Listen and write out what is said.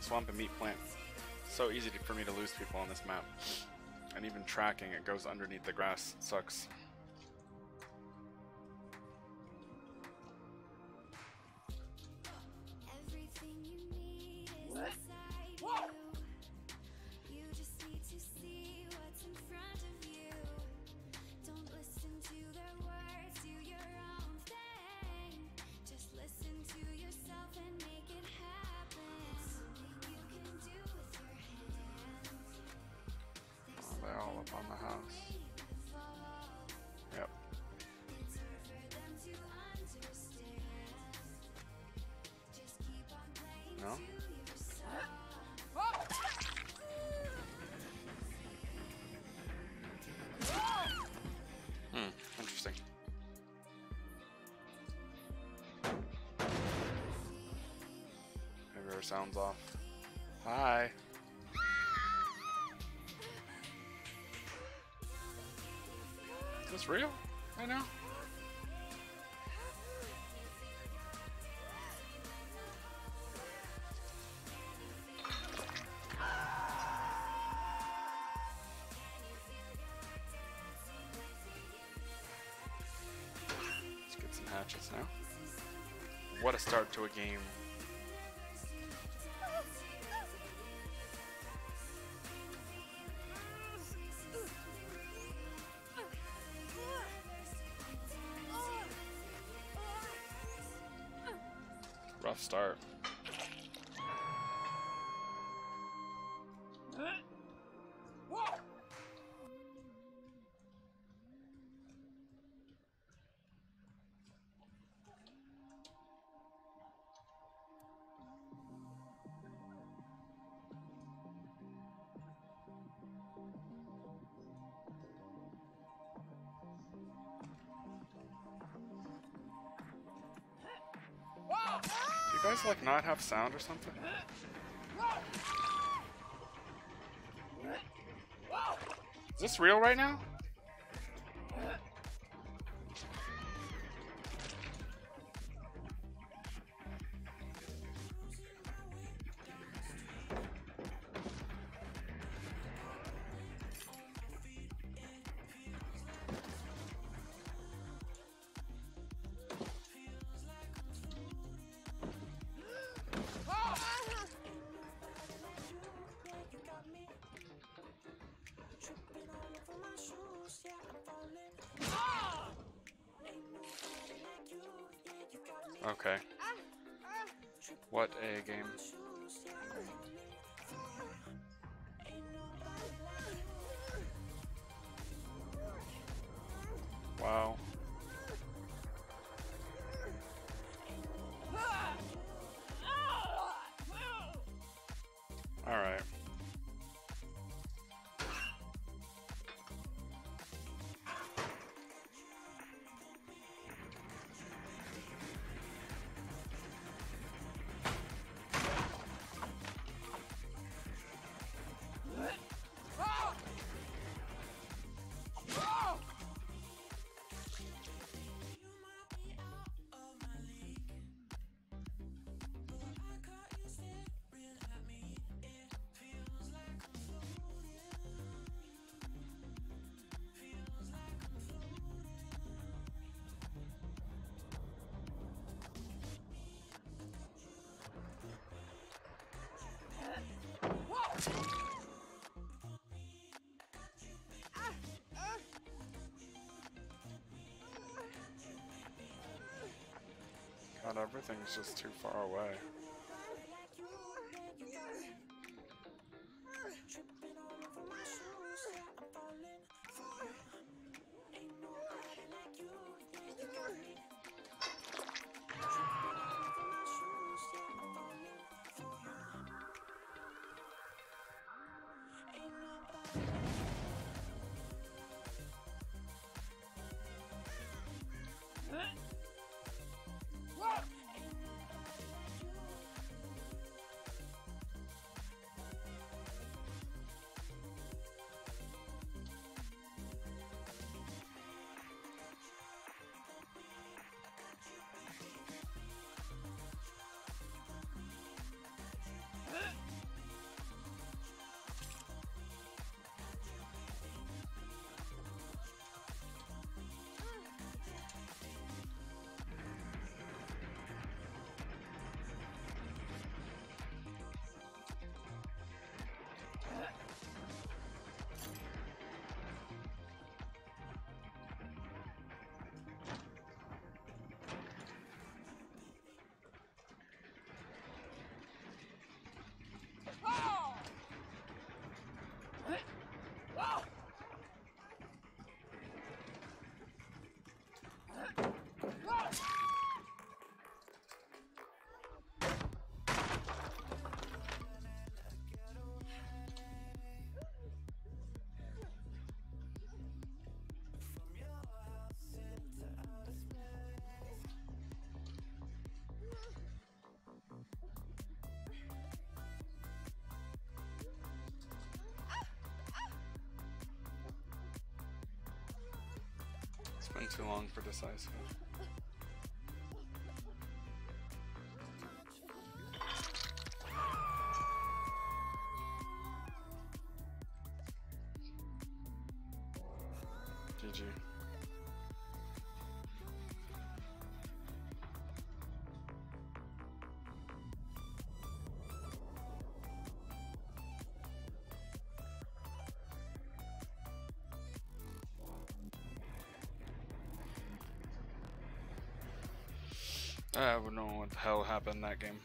swamp and meat plants. So easy for me to lose people on this map. And even tracking, it goes underneath the grass. It sucks. Sounds off. Hi. Is this real? I know. Let's get some hatchets now. What a start to a game. Start. Do you guys like not have sound or something? Is this real right now? Okay. What a game. Wow. Alright. God, everything's just too far away. taking too long for this ice cream. GG. I don't know what the hell happened in that game.